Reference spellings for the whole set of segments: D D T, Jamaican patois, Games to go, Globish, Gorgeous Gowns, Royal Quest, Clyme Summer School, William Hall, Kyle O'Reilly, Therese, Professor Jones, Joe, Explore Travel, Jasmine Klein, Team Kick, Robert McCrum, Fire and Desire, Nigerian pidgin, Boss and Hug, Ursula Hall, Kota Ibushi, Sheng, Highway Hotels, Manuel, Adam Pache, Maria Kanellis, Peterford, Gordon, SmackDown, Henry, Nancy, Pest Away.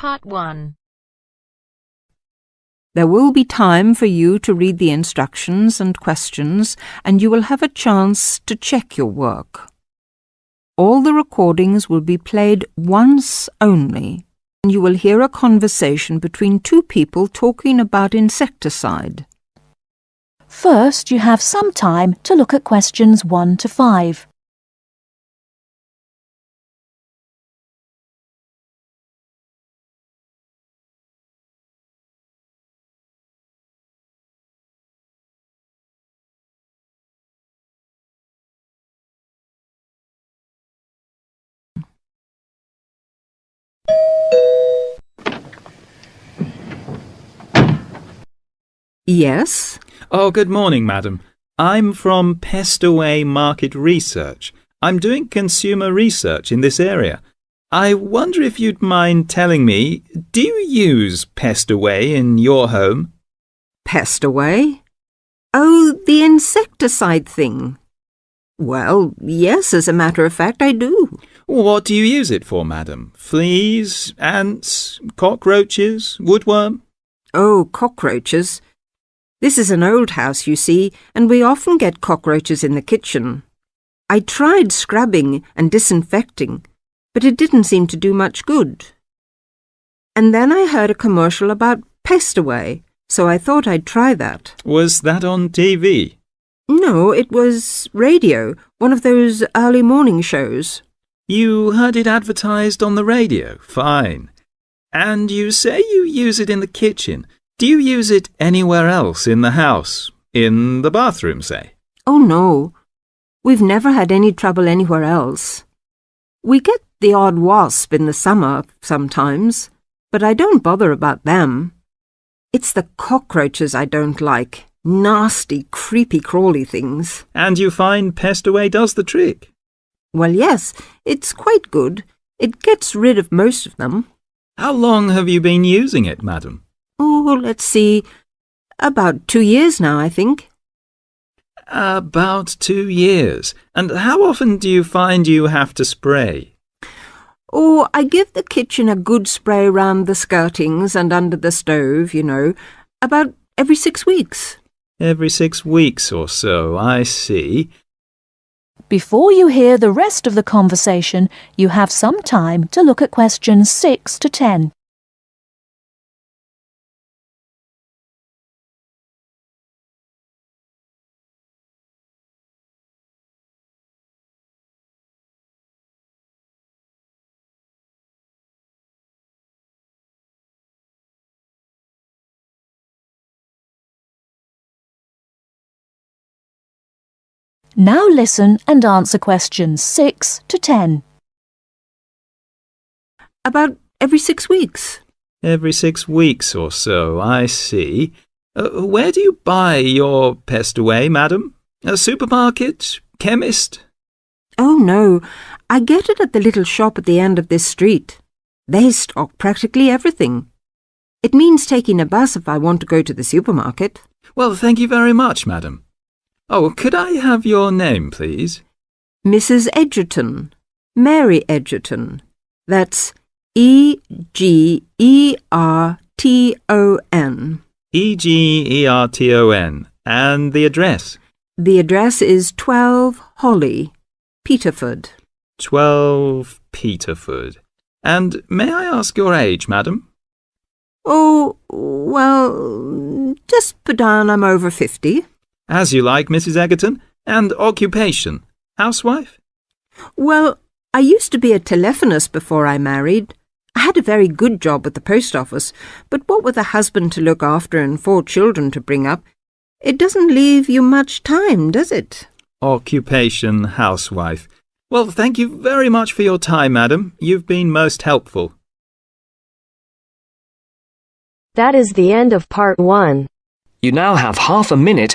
Part 1. There will be time for you to read the instructions and questions, and you will have a chance to check your work. All the recordings will be played once only, and you will hear a conversation between two people talking about insecticide. First, you have some time to look at questions 1 to 5. Yes? Oh, good morning, madam. I'm from Pest Away Market Research. I'm doing consumer research in this area. I wonder if you'd mind telling me, do you use Pest Away in your home? Pest Away? Oh, the insecticide thing. Well, yes, as a matter of fact, I do. What do you use it for, madam? Fleas, ants, cockroaches, woodworm? Oh, cockroaches. This is an old house, you see, and we often get cockroaches in the kitchen. I tried scrubbing and disinfecting, but it didn't seem to do much good. And then I heard a commercial about Pest Away, so I thought I'd try that. Was that on TV? No, it was radio, one of those early morning shows. You heard it advertised on the radio? Fine. And you say you use it in the kitchen. Do you use it anywhere else in the house? In the bathroom, say? Oh, no. We've never had any trouble anywhere else. We get the odd wasp in the summer sometimes, but I don't bother about them. It's the cockroaches I don't like. Nasty, creepy, crawly things. And you find Pest Away does the trick? Well, yes. It's quite good. It gets rid of most of them. How long have you been using it, madam? Oh, let's see. About 2 years now, I think. About 2 years. And how often do you find you have to spray? Oh, I give the kitchen a good spray round the skirtings and under the stove, you know, about every 6 weeks. Every 6 weeks or so, I see. Before you hear the rest of the conversation, you have some time to look at questions 6 to 10. Now listen and answer questions 6 to 10. About every 6 weeks. Every 6 weeks or so, I see. Where do you buy your Pest Away, madam? A supermarket? Chemist? Oh, no. I get it at the little shop at the end of this street. They stock practically everything. It means taking a bus if I want to go to the supermarket. Well, thank you very much, madam. Oh, could I have your name, please? Mrs. Edgerton. Mary Edgerton. That's E-G-E-R-T-O-N. E-G-E-R-T-O-N. And the address? The address is 12 Holly, Peterford. 12 Peterford. And may I ask your age, madam? Oh, well, just put down I'm over 50. As you like, Mrs. Egerton. And occupation? Housewife? Well, I used to be a telephonist before I married. I had a very good job at the post office, but what with a husband to look after and 4 children to bring up, it doesn't leave you much time, does it? Occupation, housewife. Well, thank you very much for your time, madam. You've been most helpful. That is the end of part 1. You now have half a minute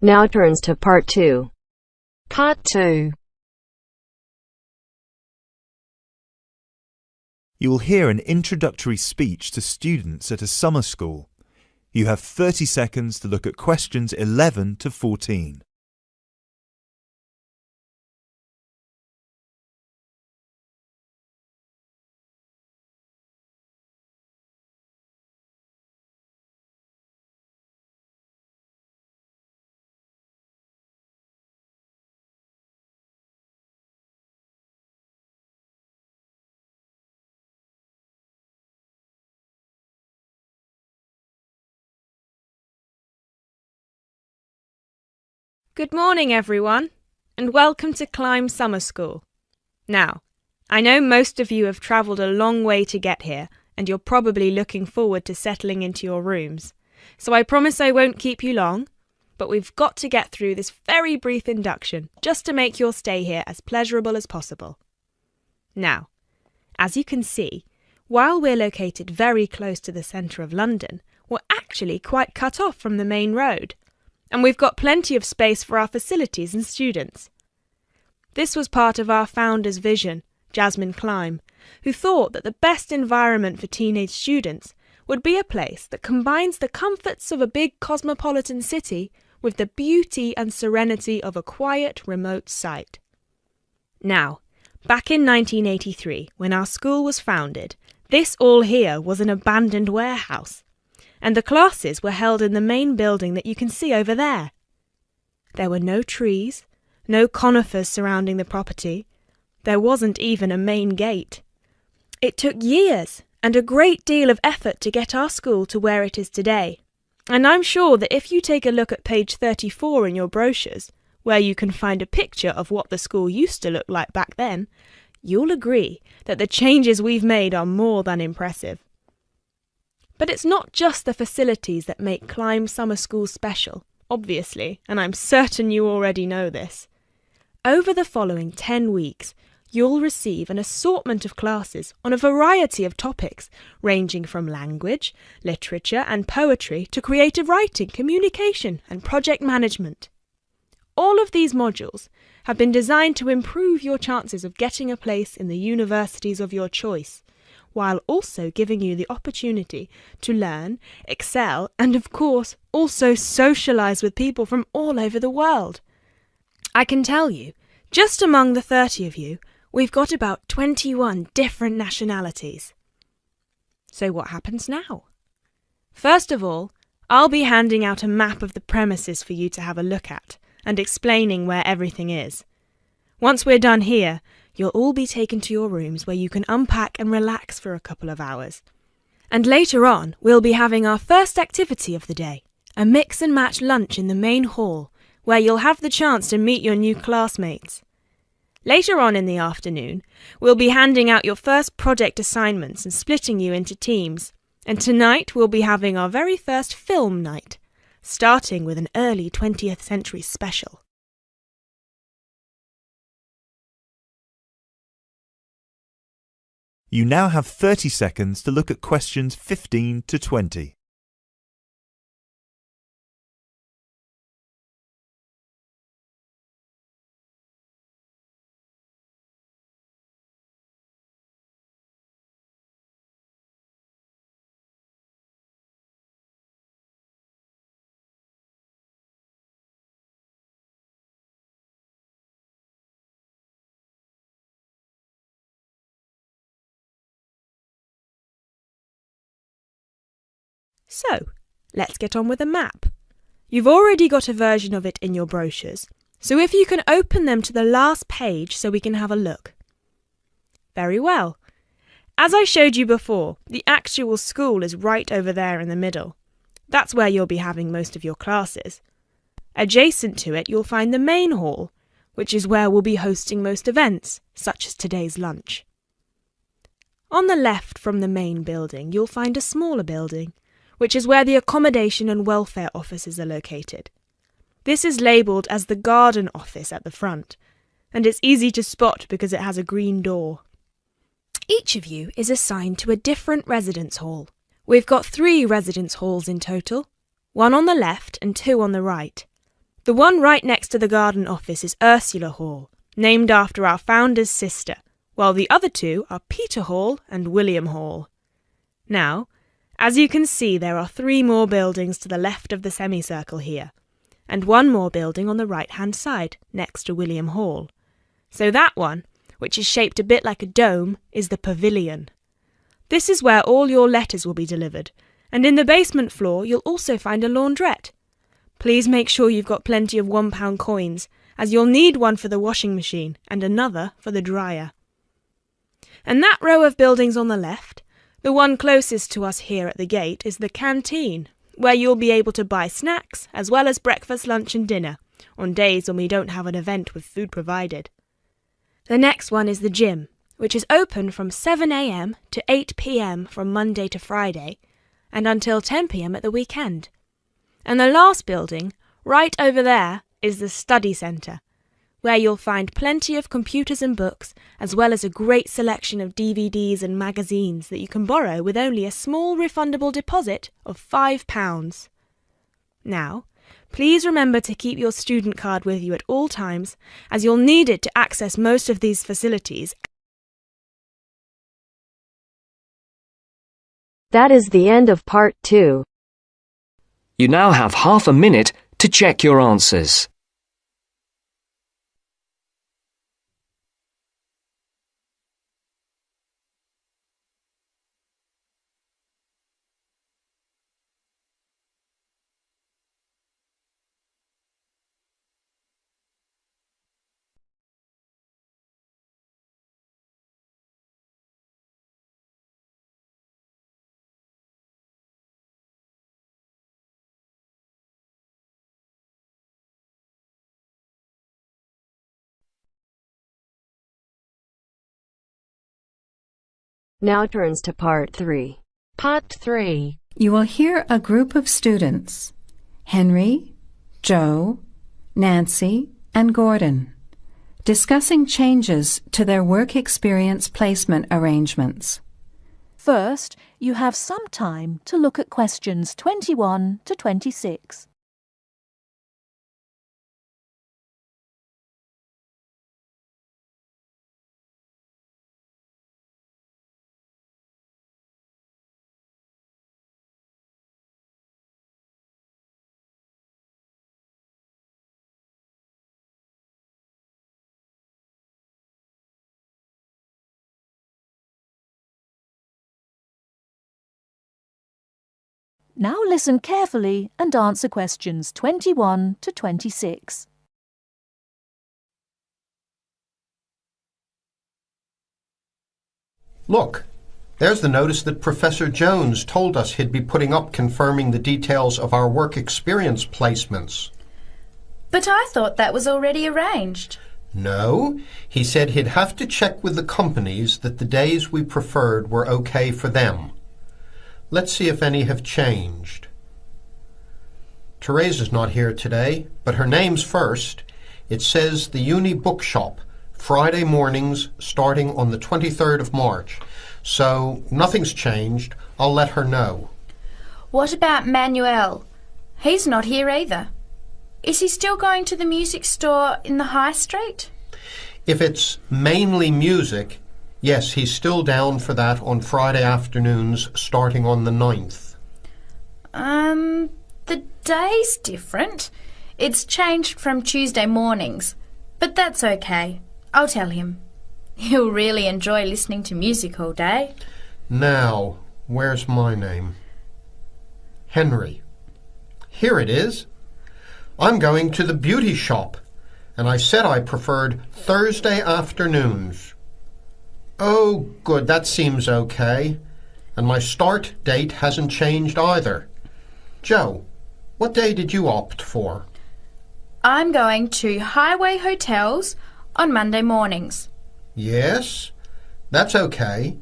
Now turns to part 2. Part 2. You will hear an introductory speech to students at a summer school. You have 30 seconds to look at questions 11 to 14. Good morning everyone, and welcome to Clyme Summer School. Now, I know most of you have travelled a long way to get here, and you're probably looking forward to settling into your rooms. So I promise I won't keep you long, but we've got to get through this very brief induction, just to make your stay here as pleasurable as possible. Now, as you can see, while we're located very close to the centre of London, we're actually quite cut off from the main road. And we've got plenty of space for our facilities and students. This was part of our founder's vision, Jasmine Klein, who thought that the best environment for teenage students would be a place that combines the comforts of a big cosmopolitan city with the beauty and serenity of a quiet, remote site. Now, back in 1983, when our school was founded, this all here was an abandoned warehouse. And the classes were held in the main building that you can see over there. There were no trees, no conifers surrounding the property. There wasn't even a main gate. It took years and a great deal of effort to get our school to where it is today. And I'm sure that if you take a look at page 34 in your brochures, where you can find a picture of what the school used to look like back then, you'll agree that the changes we've made are more than impressive. But it's not just the facilities that make Clyme Summer School special, obviously, and I'm certain you already know this. Over the following 10 weeks, you'll receive an assortment of classes on a variety of topics, ranging from language, literature and poetry to creative writing, communication and project management. All of these modules have been designed to improve your chances of getting a place in the universities of your choice, while also giving you the opportunity to learn, excel, and of course, also socialise with people from all over the world. I can tell you, just among the 30 of you, we've got about 21 different nationalities. So what happens now? First of all, I'll be handing out a map of the premises for you to have a look at, and explaining where everything is. Once we're done here, you'll all be taken to your rooms where you can unpack and relax for a couple of hours. And later on, we'll be having our first activity of the day, a mix and match lunch in the main hall, where you'll have the chance to meet your new classmates. Later on in the afternoon, we'll be handing out your first project assignments and splitting you into teams. And tonight, we'll be having our very first film night, starting with an early 20th century special. You now have 30 seconds to look at questions 15 to 20. So, let's get on with the map. You've already got a version of it in your brochures, so if you can open them to the last page so we can have a look. Very well. As I showed you before, the actual school is right over there in the middle. That's where you'll be having most of your classes. Adjacent to it, you'll find the main hall, which is where we'll be hosting most events, such as today's lunch. On the left from the main building, you'll find a smaller building, which is where the accommodation and welfare offices are located. This is labelled as the garden office at the front, and it's easy to spot because it has a green door. Each of you is assigned to a different residence hall. We've got 3 residence halls in total, one on the left and 2 on the right. The one right next to the garden office is Ursula Hall, named after our founder's sister, while the other two are Peter Hall and William Hall. Now, as you can see, there are three more buildings to the left of the semicircle here, and one more building on the right-hand side, next to William Hall. So that one, which is shaped a bit like a dome, is the pavilion. This is where all your letters will be delivered, and in the basement floor you'll also find a laundrette. Please make sure you've got plenty of £1 coins, as you'll need one for the washing machine and another for the dryer. And that row of buildings on the left, the one closest to us here at the gate, is the canteen, where you'll be able to buy snacks as well as breakfast, lunch and dinner, on days when we don't have an event with food provided. The next one is the gym, which is open from 7 a.m. to 8 p.m. from Monday to Friday, and until 10 p.m. at the weekend. And the last building, right over there, is the study centre, where you'll find plenty of computers and books, as well as a great selection of DVDs and magazines that you can borrow with only a small refundable deposit of £5. Now, please remember to keep your student card with you at all times, as you'll need it to access most of these facilities. That is the end of part 2. You now have half a minute to check your answers. Now turns to part 3. Part 3. You will hear a group of students, Henry, Joe, Nancy, and Gordon, discussing changes to their work experience placement arrangements. First, you have some time to look at questions 21 to 26. Now listen carefully and answer questions 21 to 26. Look, there's the notice that Professor Jones told us he'd be putting up confirming the details of our work experience placements. But I thought that was already arranged. No, he said he'd have to check with the companies that the days we preferred were okay for them. Let's see if any have changed. Therese is not here today, but her name's first. It says the Uni Bookshop, Friday mornings starting on the 23rd of March. So nothing's changed. I'll let her know. What about Manuel? He's not here either. Is he still going to the music store in the High Street? If it's mainly music, yes, he's still down for that on Friday afternoons, starting on the 9th. The day's different. It's changed from Tuesday mornings, but that's okay. I'll tell him. He'll really enjoy listening to music all day. Now, where's my name? Henry. Here it is. I'm going to the beauty shop, and I said I preferred Thursday afternoons. Oh, good, that seems okay. And my start date hasn't changed either. Joe, what day did you opt for? I'm going to Highway Hotels on Monday mornings. Yes, that's okay.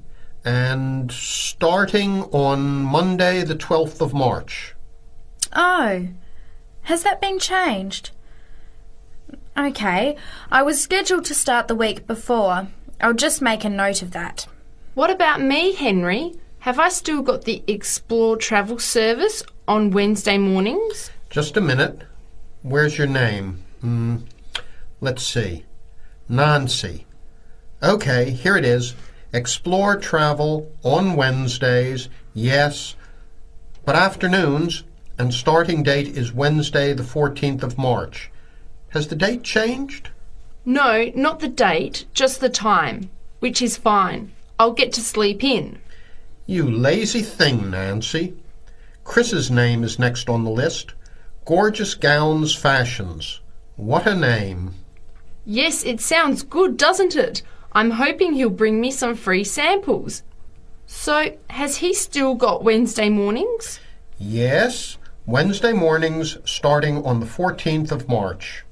And starting on Monday the 12th of March. Oh, has that been changed? Okay, I was scheduled to start the week before. I'll just make a note of that. What about me, Henry? Have I still got the Explore Travel service on Wednesday mornings? Just a minute. Where's your name? Let's see. Nancy. Okay, here it is. Explore Travel on Wednesdays, yes, but afternoons, and starting date is Wednesday the 14th of March. Has the date changed? No, not the date, just the time, which is fine. I'll get to sleep in. You lazy thing, Nancy. Chris's name is next on the list. Gorgeous Gowns Fashions. What a name. Yes, it sounds good, doesn't it? I'm hoping he'll bring me some free samples. So, has he still got Wednesday mornings? Yes, Wednesday mornings starting on the 14th of March.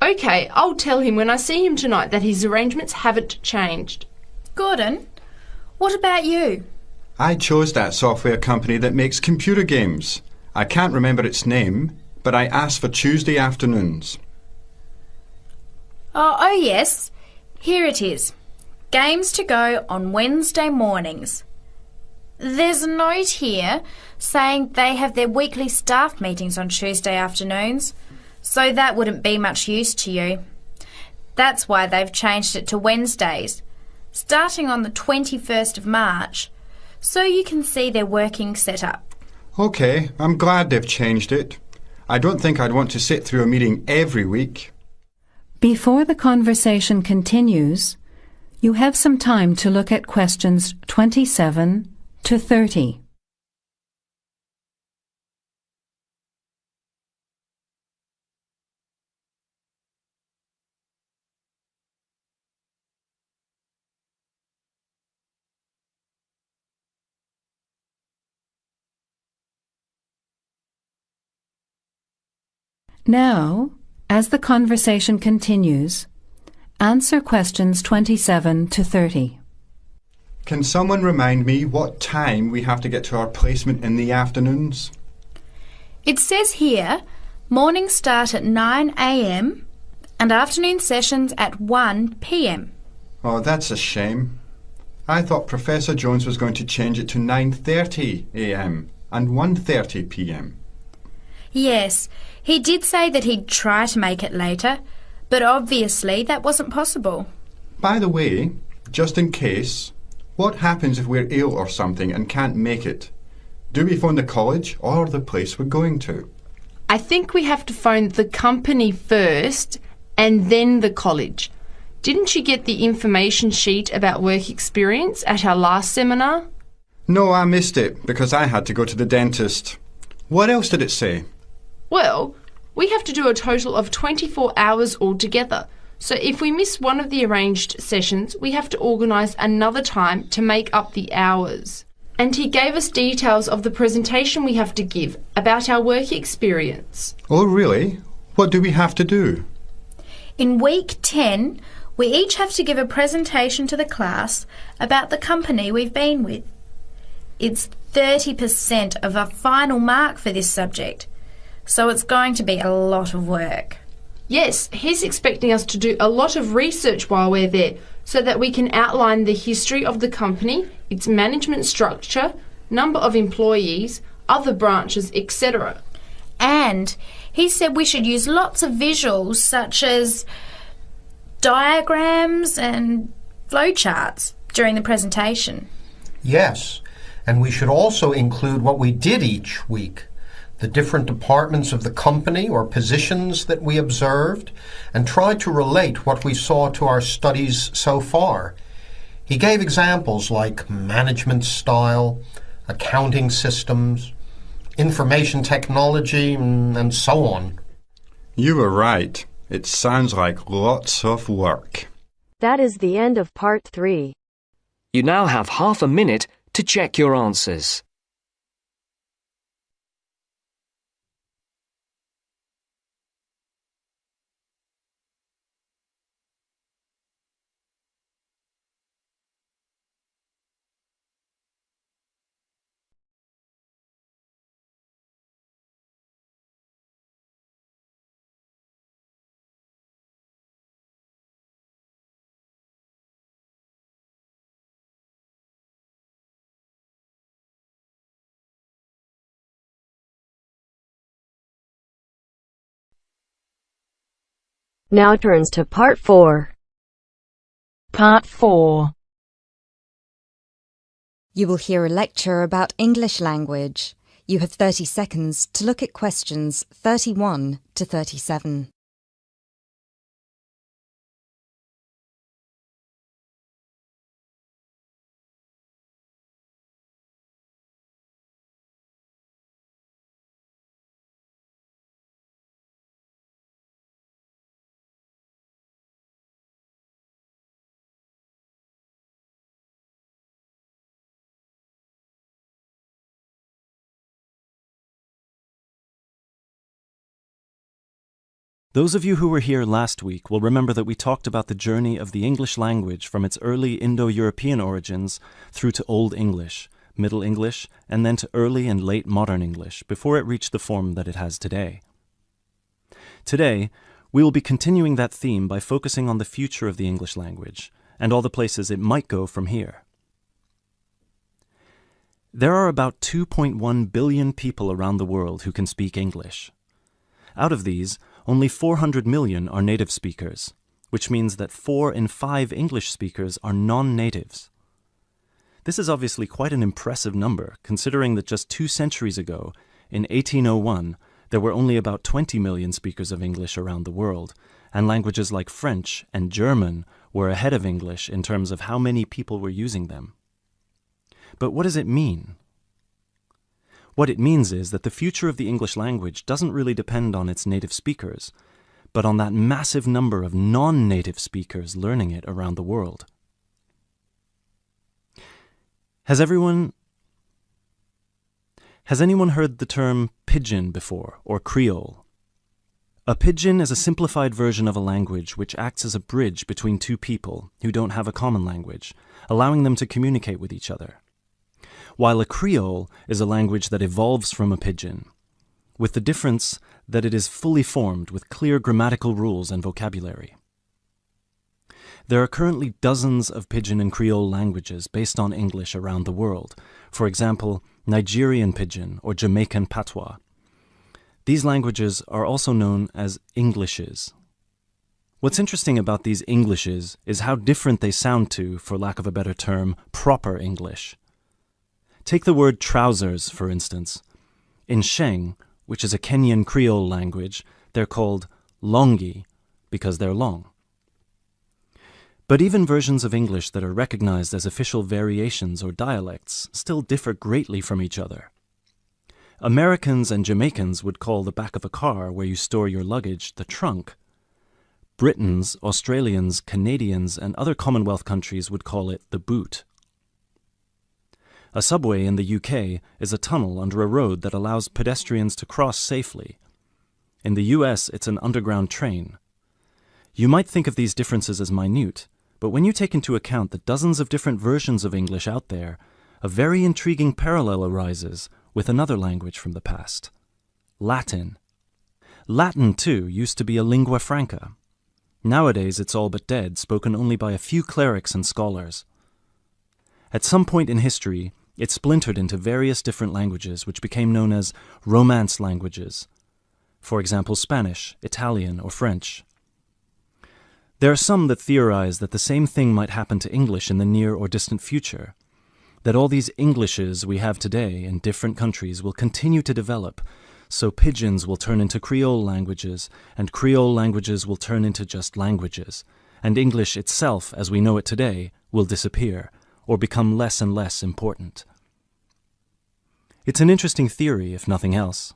Okay, I'll tell him when I see him tonight that his arrangements haven't changed. Gordon, what about you? I chose that software company that makes computer games. I can't remember its name, but I asked for Tuesday afternoons. Oh yes, here it is. Games to go on Wednesday mornings. There's a note here saying they have their weekly staff meetings on Tuesday afternoons, so that wouldn't be much use to you. That's why they've changed it to Wednesdays, starting on the 21st of March, so you can see their working setup. OK, I'm glad they've changed it. I don't think I'd want to sit through a meeting every week. Before the conversation continues, you have some time to look at questions 27 to 30. Now, as the conversation continues, answer questions 27 to 30. Can someone remind me what time we have to get to our placement in the afternoons? It says here, mornings start at 9 a.m. and afternoon sessions at 1 p.m. Oh, that's a shame. I thought Professor Jones was going to change it to 9:30 a.m. and 1:30 p.m. Yes, he did say that he'd try to make it later, but obviously that wasn't possible. By the way, just in case, what happens if we're ill or something and can't make it? Do we phone the college or the place we're going to? I think we have to phone the company first and then the college. Didn't you get the information sheet about work experience at our last seminar? No, I missed it because I had to go to the dentist. What else did it say? Well, we have to do a total of 24 hours altogether, so if we miss one of the arranged sessions, we have to organise another time to make up the hours. And he gave us details of the presentation we have to give about our work experience. Oh, really? What do we have to do? In week 10, we each have to give a presentation to the class about the company we've been with. It's 30% of our final mark for this subject, so it's going to be a lot of work. Yes, he's expecting us to do a lot of research while we're there so that we can outline the history of the company, its management structure, number of employees, other branches, etc. And he said we should use lots of visuals such as diagrams and flowcharts during the presentation. Yes. And we should also include what we did each week, the different departments of the company or positions that we observed, and try to relate what we saw to our studies so far. He gave examples like management style, accounting systems, information technology, and so on. You were right. It sounds like lots of work. That is the end of part 3. You now have half a minute to check your answers. Now turns to part 4. Part 4. You will hear a lecture about English language. You have 30 seconds to look at questions 31 to 37. Those of you who were here last week will remember that we talked about the journey of the English language from its early Indo-European origins through to Old English, Middle English, and then to early and late modern English before it reached the form that it has today. Today, we will be continuing that theme by focusing on the future of the English language and all the places it might go from here. There are about 2.1 billion people around the world who can speak English. Out of these, only 400 million are native speakers, which means that 4 in 5 English speakers are non-natives. This is obviously quite an impressive number, considering that just 2 centuries ago, in 1801, there were only about 20 million speakers of English around the world, and languages like French and German were ahead of English in terms of how many people were using them. But what does it mean? What it means is that the future of the English language doesn't really depend on its native speakers, but on that massive number of non-native speakers learning it around the world. Has anyone heard the term pidgin before, or Creole? A pidgin is a simplified version of a language which acts as a bridge between two people who don't have a common language, allowing them to communicate with each other. While a Creole is a language that evolves from a pidgin, with the difference that it is fully formed with clear grammatical rules and vocabulary. There are currently dozens of pidgin and Creole languages based on English around the world, for example, Nigerian pidgin or Jamaican patois. These languages are also known as Englishes. What's interesting about these Englishes is how different they sound to, for lack of a better term, proper English. Take the word trousers, for instance. In Sheng, which is a Kenyan Creole language, they're called longi because they're long. But even versions of English that are recognized as official variations or dialects still differ greatly from each other. Americans and Jamaicans would call the back of a car where you store your luggage the trunk. Britons, Australians, Canadians, and other Commonwealth countries would call it the boot. A subway in the UK is a tunnel under a road that allows pedestrians to cross safely. In the US, it's an underground train. You might think of these differences as minute, but when you take into account the dozens of different versions of English out there, a very intriguing parallel arises with another language from the past: Latin. Latin, too, used to be a lingua franca. Nowadays, it's all but dead, spoken only by a few clerics and scholars. At some point in history, it splintered into various different languages which became known as Romance languages, for example Spanish, Italian, or French. There are some that theorize that the same thing might happen to English in the near or distant future, that all these Englishes we have today in different countries will continue to develop, so pidgins will turn into Creole languages, and Creole languages will turn into just languages, and English itself, as we know it today, will disappear, or become less and less important. It's an interesting theory, if nothing else.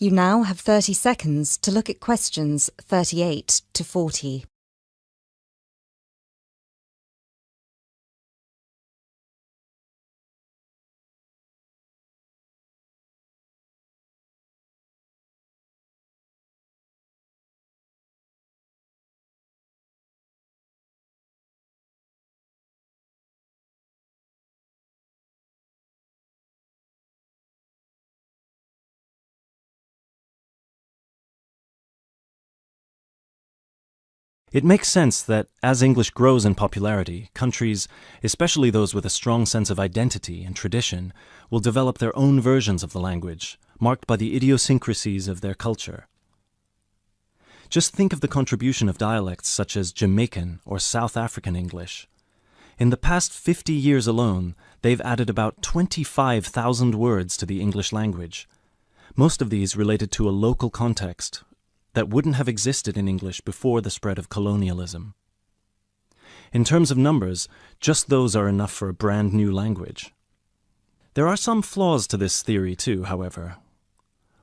You now have 30 seconds to look at questions 38 to 40. It makes sense that, as English grows in popularity, countries, especially those with a strong sense of identity and tradition, will develop their own versions of the language, marked by the idiosyncrasies of their culture. Just think of the contribution of dialects such as Jamaican or South African English. In the past 50 years alone, they've added about 25,000 words to the English language. Most of these related to a local context that wouldn't have existed in English before the spread of colonialism. In terms of numbers, just those are enough for a brand new language. There are some flaws to this theory too, however.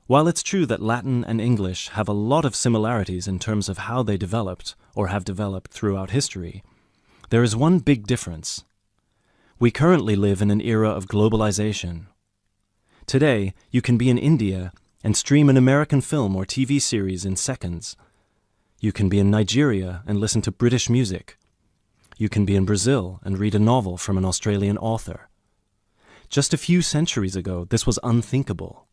While it's true that Latin and English have a lot of similarities in terms of how they developed or have developed throughout history, there is one big difference. We currently live in an era of globalization. Today, you can be in India and stream an American film or TV series in seconds. You can be in Nigeria and listen to British music. You can be in Brazil and read a novel from an Australian author. Just a few centuries ago, this was unthinkable.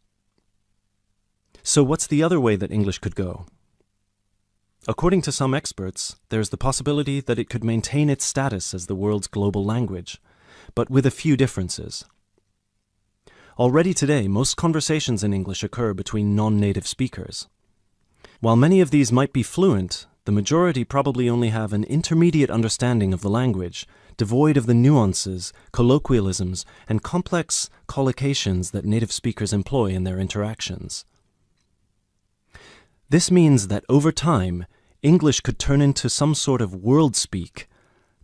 So what's the other way that English could go? According to some experts, there's the possibility that it could maintain its status as the world's global language, but with a few differences. Already today, most conversations in English occur between non-native speakers. While many of these might be fluent, the majority probably only have an intermediate understanding of the language, devoid of the nuances, colloquialisms, and complex collocations that native speakers employ in their interactions. This means that over time, English could turn into some sort of world-speak,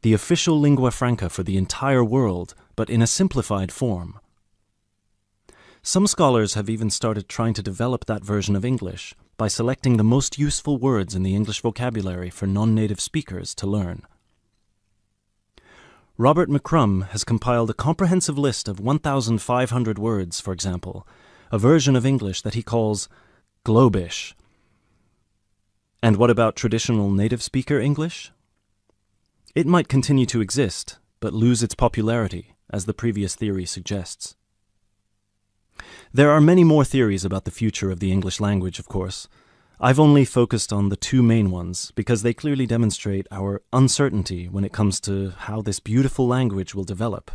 the official lingua franca for the entire world, but in a simplified form. Some scholars have even started trying to develop that version of English by selecting the most useful words in the English vocabulary for non-native speakers to learn. Robert McCrum has compiled a comprehensive list of 1,500 words, for example, a version of English that he calls Globish. And what about traditional native speaker English? It might continue to exist, but lose its popularity, as the previous theory suggests. There are many more theories about the future of the English language, of course. I've only focused on the two main ones, because they clearly demonstrate our uncertainty when it comes to how this beautiful language will develop.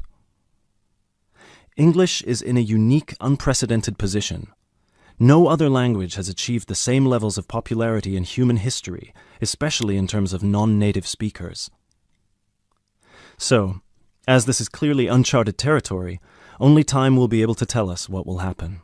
English is in a unique, unprecedented position. No other language has achieved the same levels of popularity in human history, especially in terms of non-native speakers. So, as this is clearly uncharted territory, only time will be able to tell us what will happen.